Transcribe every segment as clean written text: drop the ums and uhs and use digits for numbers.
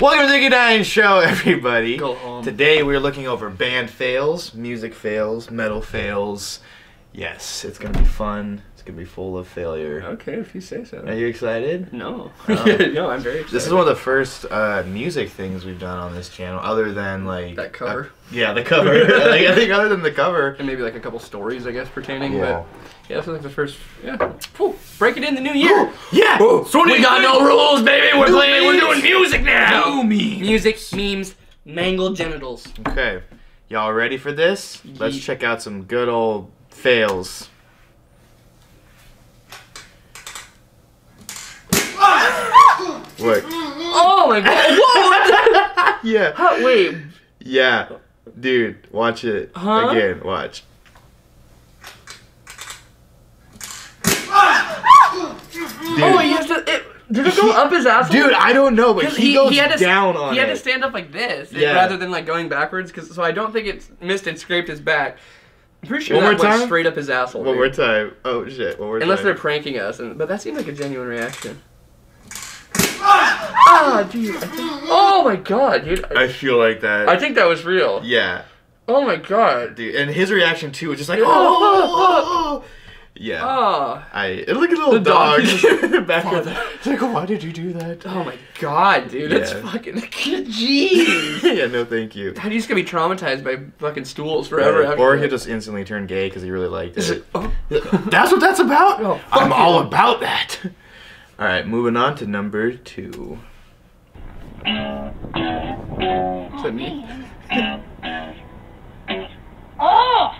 Welcome to the DickeyDines Show, everybody. Go home. Today we're looking over band fails, music fails, metal fails. Yes, it's gonna be fun. It's gonna be full of failure. Okay, if you say so. Are you excited? No. No, I'm very excited. This is one of the first music things we've done on this channel, other than like that cover. Yeah, the cover. Like, I think other than the cover, and maybe like a couple stories, I guess, pertaining. Yeah. But yeah, this is like the first. Yeah. Ooh, break it in the new year. Ooh, yeah. Ooh, so we got no rules, baby. We're playing. We're doing music now. Memes. Music, memes, mangled genitals. Okay, y'all ready for this? Let's check out some good old fails. What? Oh my god! Whoa! Yeah. Huh, wait. Yeah, dude, watch it again. Watch. Dude. Oh, he has to. Did it go up his asshole? Dude, I don't know, but he goes down on it. He had to stand up like this, yeah, rather than like going backwards. So I don't think it missed and scraped his back. I'm pretty sure that went straight up his asshole. One more time. Oh shit. Unless they're pranking us, but that seemed like a genuine reaction. Ah, dude. Oh my god, dude. I feel like that. I think that was real. Yeah. Oh my god, dude. And his reaction too was just like, oh. Yeah. Look at the little dog. Back up. It's like, why did you do that? Oh my god, dude. Yeah. That's fucking jeez. Yeah, no thank you. How are you just gonna be traumatized by fucking stools forever? Right. Or he'll just instantly turn gay because he really liked it. That's what that's about? Oh, I'm all about that. Alright, moving on to number 2. Is that me? Oh!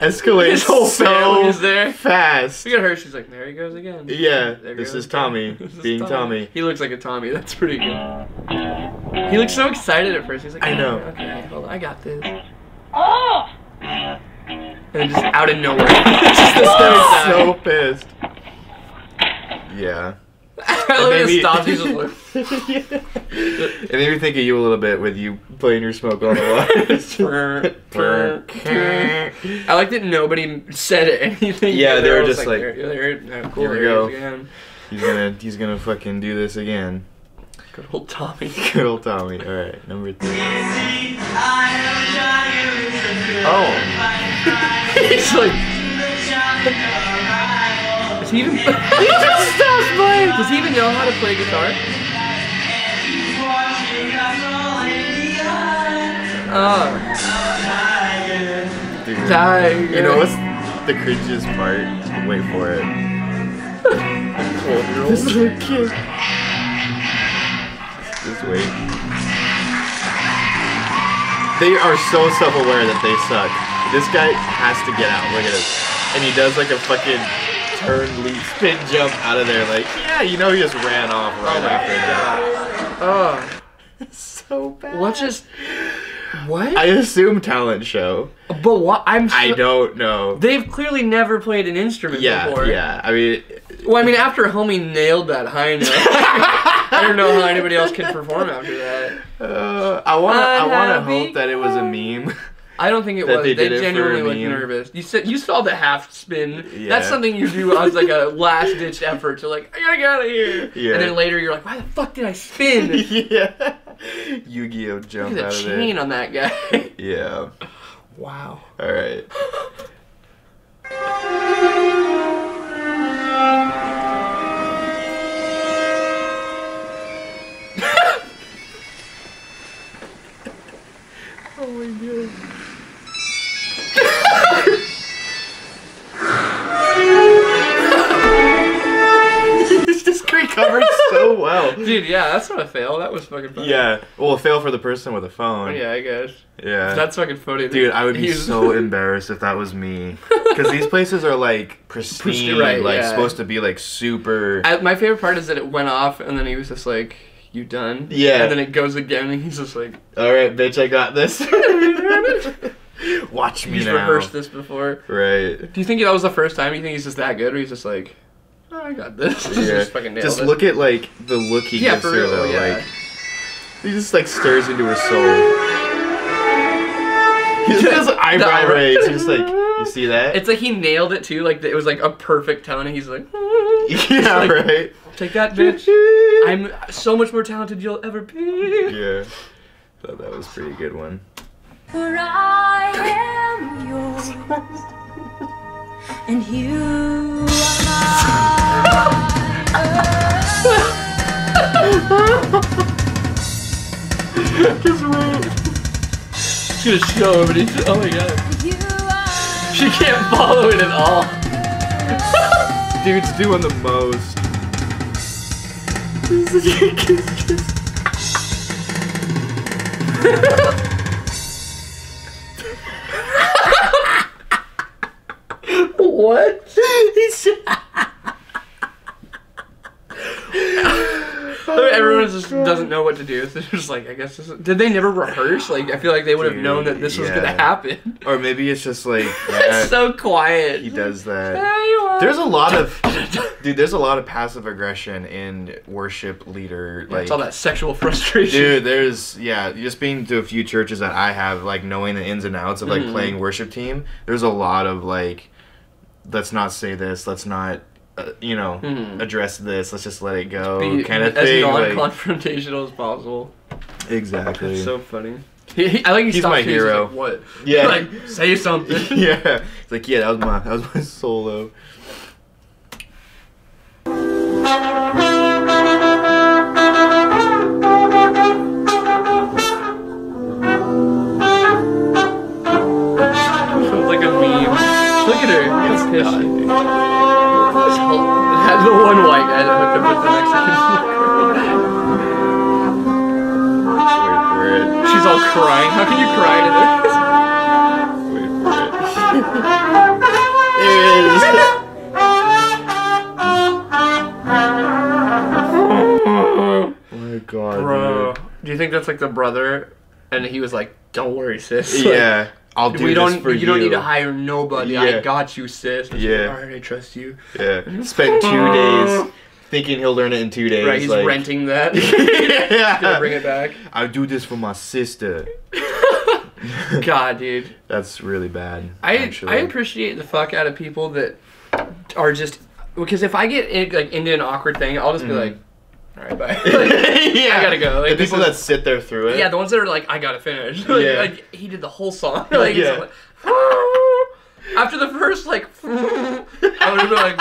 Escalates so fast. Look at her, she's like, there he goes again. Yeah, this is Tommy being Tommy. He looks like a Tommy, that's pretty good. He looks so excited at first, he's like, I know. Okay, hold on, I got this. Oh! And just out of nowhere. Just so pissed. Yeah. It made me think of you a little bit with you playing your smoke on the water. I like that nobody said anything. Yeah, they were just like, cool, here we go. He's gonna fucking do this again. Good old Tommy. Good old Tommy. Alright, number 3. Oh. He's like. Does he even. He just stops playing! Does he even know how to play guitar? Oh. Dude. Tiger. You know what's the cringiest part? Wait for it. This is a kid. Just wait. They are so self-aware that they suck. This guy has to get out. Look at this. And he does like a fucking turn, leap, spin, jump out of there. Like, yeah, you know he just ran off right after that. Oh, it's so bad. What? I assume talent show. But what? I don't know. They've clearly never played an instrument before. Yeah. I mean. Well, I mean, after Homie nailed that high note. I don't know how anybody else can perform after that. I wanna hope that it was a meme. I don't think it was. They genuinely looked nervous. You saw the half spin. Yeah. That's something you do as like a last ditch effort to like, I gotta get out of here. Yeah. And then later you're like, why the fuck did I spin? Yeah. Yu-Gi-Oh jump out of there. There's a chain on that guy. Yeah. Wow. All right. Oh my god. This just covered so well. Dude, yeah, that's not a fail. That was fucking funny. Yeah. Well, a fail for the person with a phone. Oh, yeah, I guess. Yeah. That's fucking funny. Dude, I would be so embarrassed if that was me. Because these places are like pristine, right, like supposed to be like super. My favorite part is that it went off and then he was just like, you done? Yeah. And then it goes again, and he's just like, all right, bitch, I got this. Watch me now. He's rehearsed this before. Right. Do you think that was the first time? You think he's just that good, or he's just like, oh, I got this. Yeah. Just fucking nailed it. Look at, like, the look he gives her, though. Yeah. Like, he just, like, stirs into her soul. He just eyebrow raises. He's just like, You see that? It's like he nailed it too. Like it was like a perfect tone, and he's like, yeah, like, right. Take that, bitch. I'm so much more talented you'll ever be. Yeah, thought that was a pretty good one. For I am yours, and you are mine. Just wait. She's gonna show everybody. Oh my god. She can't follow it at all. Dude's doing the most. What? Everyone just doesn't know what to do. So it's just like, I guess, did they never rehearse? Like, I feel like they would have known that this was gonna happen. Or maybe it's just like, yeah, it's so quiet. He does that. There's a lot of, dude. There's a lot of passive aggression in worship leader. Like, it's all that sexual frustration. Dude, there's Just being to a few churches that I have, like knowing the ins and outs of like playing worship team. There's a lot of like, let's not say this. Let's not. You know, address this. Let's just let it go, kind of thing. As non-confrontational as possible. Exactly. It's so funny. I like he's my hero. He's like, what? Yeah. Like, say something. Yeah. It's like, yeah, that was my solo. Sounds like a meme. Look at her. It's had the one white guy that hooked up with the Mexican girl. Wait for it. She's all crying. How can you cry to this? Wait for it. There it is. Oh my god. Bro. Dude. Do you think that's like the brother? And he was like, don't worry, sis. Yeah. Like, I'll do this for you. You don't need to hire nobody. Yeah. I got you, sis. That's like, all right, I trust you. Yeah. Spent 2 days thinking he'll learn it in 2 days. Right, he's like, renting that. Yeah. He'll bring it back. I do this for my sister. God, dude. That's really bad. I appreciate the fuck out of people that are just... Because if I get like into an awkward thing, I'll just be like... All right, bye. Like, yeah, I gotta go. Like, the people that sit there through it. Yeah, the ones that are like, I gotta finish. Like, yeah. Like he did the whole song. Like, yeah. Like, after the first, like, I would have been like,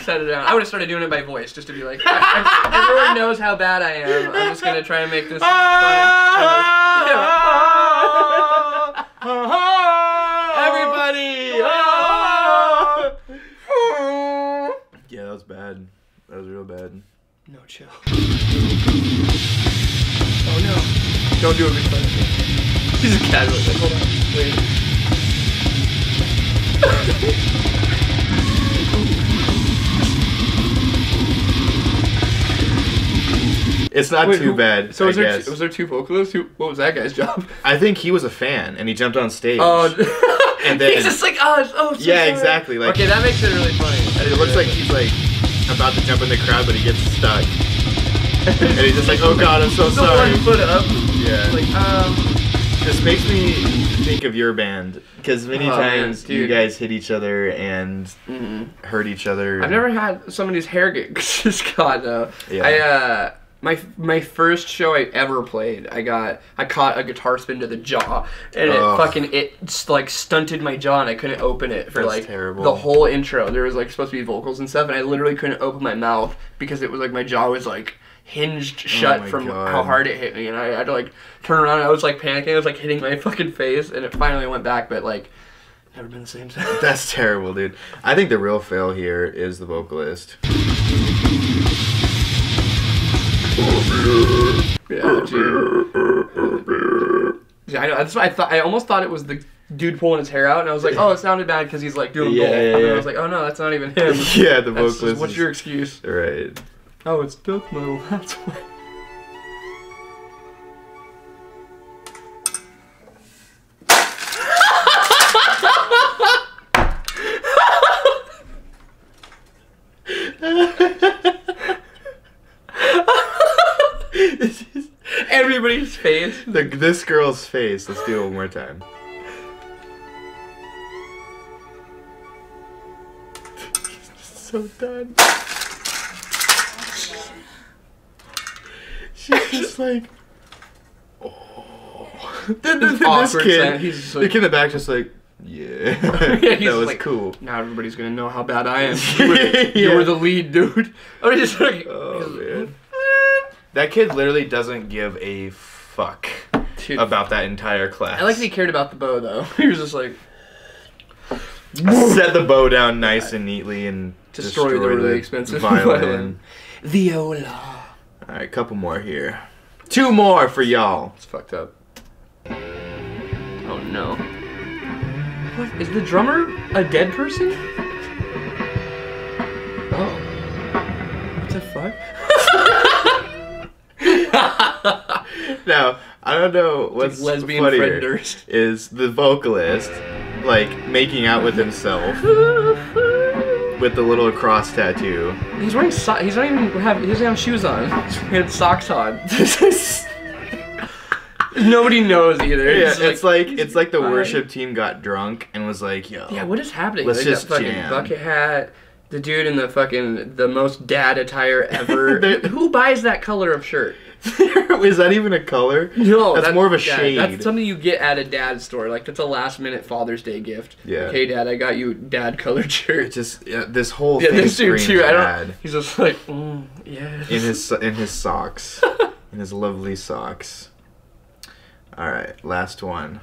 set it down. I would have started doing it by voice just to be like, everyone knows how bad I am. I'm just gonna try and make this funny. Everybody! Yeah, that was bad. That was real bad. No chill. Oh no. Don't do it because he's a casual. Like, hold on. Wait. It's not too bad. So was there two vocalists? What was that guy's job? I think he was a fan and he jumped on stage. Oh. And then he's just like, oh so yeah, sorry. Exactly. Like, okay, that makes it really funny. It looks like he's like about to jump in the crowd, but he gets stuck. And he's just like, oh god, I'm so sorry. One foot up. Yeah. Like, this makes me think of your band. Because many times you guys hit each other and hurt each other. I've never had somebody's hair get caught, though. Yeah. My first show I ever played, I caught a guitar spin to the jaw, and it like stunted my jaw, and I couldn't open it for like the whole intro. There was like supposed to be vocals and stuff, and I literally couldn't open my mouth because it was like my jaw was like hinged shut how hard it hit me, and I had to like turn around. And I was like panicking. I was like hitting my fucking face, and it finally went back, but like never been the same time. That's terrible, dude. I think the real fail here is the vocalist. Yeah, dude. Yeah, I know. That's what I thought. I almost thought it was the dude pulling his hair out, and I was like, "Oh, it sounded bad because he's like doing gold." And then I was like, "Oh no, that's not even him." Yeah, the vocalist. Just, what's your excuse? Right. Oh, it's Death Metal. That's why. Everybody's face. This girl's face. Let's do it one more time. so done. She's just like, oh. Then this kid, he's like, the kid in the back just like, yeah, that was like, cool. Now everybody's going to know how bad I am. You were the lead, dude. I was just like, oh, man. That kid literally doesn't give a fuck about that entire class. I like that he cared about the bow, though. He was just like... Set the bow down nice and neatly and destroy the really expensive violin. Viola. Alright, couple more here. Two more for y'all. It's fucked up. Oh, no. What? Is the drummer a dead person? Oh. What the fuck? Now, I don't know what's lesbian funnier frienders. Is the vocalist, like, making out with himself with the little cross tattoo. He's wearing socks. He doesn't have shoes on. He had socks on. Nobody knows either. Yeah, it's like the worship team got drunk and was like, yo. Yeah, what is happening? Let's just fucking jam. Bucket hat. The dude in the fucking, the most dad attire ever. Who buys that color of shirt? Is that even a color? No. That's more of a shade. That's something you get at a dad's store. Like, that's a last-minute Father's Day gift. Yeah. Like, hey, Dad, I got you dad-colored shirt. It's just, this whole thing this dude, too. He's just like, yes. In his socks. In his lovely socks. All right, last one.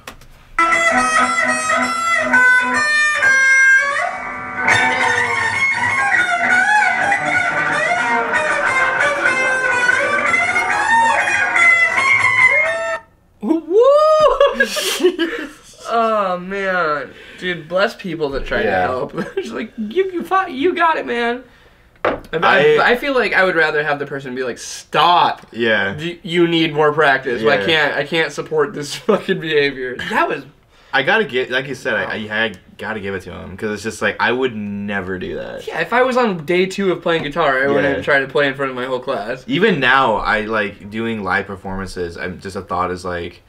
Oh man, dude, bless people that try to help. It's like you got it, man. I feel like I would rather have the person be like, stop. Yeah. You need more practice. Yeah. I can't support this fucking behavior. That was. I gotta get, like you said, wow. I gotta give it to him because it's just like I would never do that. Yeah, if I was on day 2 of playing guitar, I wouldn't try to play in front of my whole class. Even now, I like doing live performances. I'm just a thought is like.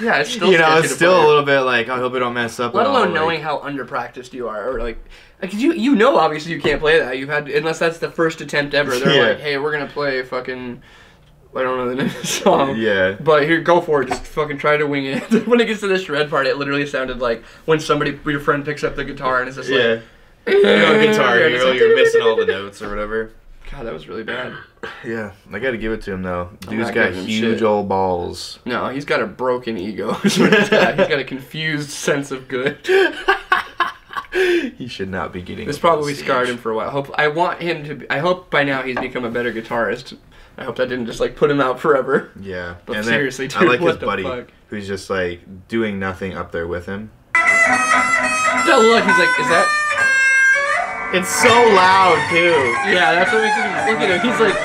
Yeah, it's still a little bit like I hope it don't mess up. Let alone knowing how underpracticed you are, or like you know obviously you can't play that. You've had unless that's the first attempt ever. They're like, hey, we're gonna play fucking I don't know the name of the song. Yeah. But here, go for it. Just fucking try to wing it. When it gets to the shred part, it literally sounded like when your friend picks up the guitar and it's just like, guitar hero, you're missing all the notes or whatever. God, that was really bad. Yeah, I gotta give it to him though. Dude's got huge old balls. No, he's got a broken ego. He's got a confused sense of good. He should not be getting. This probably scarred him for a while. I hope by now he's become a better guitarist. I hope that didn't just like put him out forever. Yeah, but and seriously, dude, I like his buddy who's just like doing nothing up there with him. No, look, he's like, is that? It's so loud, too. Yeah, that's what makes him... Look at him, he's like...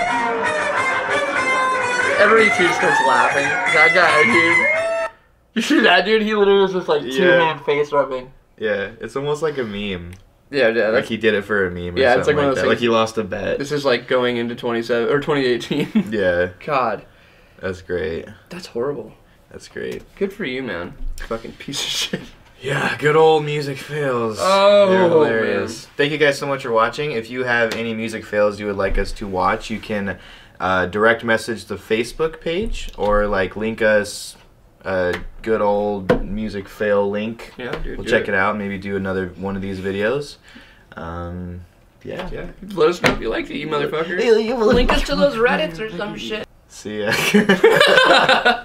Everybody, too, starts laughing. That guy, dude. You see that, dude? He literally was just like two-hand face rubbing. Yeah, it's almost like a meme. Yeah, yeah. Like he did it for a meme or something it's like one of those things. Like he lost a bet. This is like going into 2018. Yeah. God. That's great. That's horrible. That's great. Good for you, man. Fucking piece of shit. Yeah, good old music fails. Oh, they're hilarious. Man. Thank you guys so much for watching. If you have any music fails you would like us to watch, you can direct message the Facebook page or like link us a good old music fail link. Yeah, dude, we'll check it out. Maybe do another one of these videos. Yeah. Let us know if you liked it, you motherfuckers. Link us to those Reddits or some shit. See ya.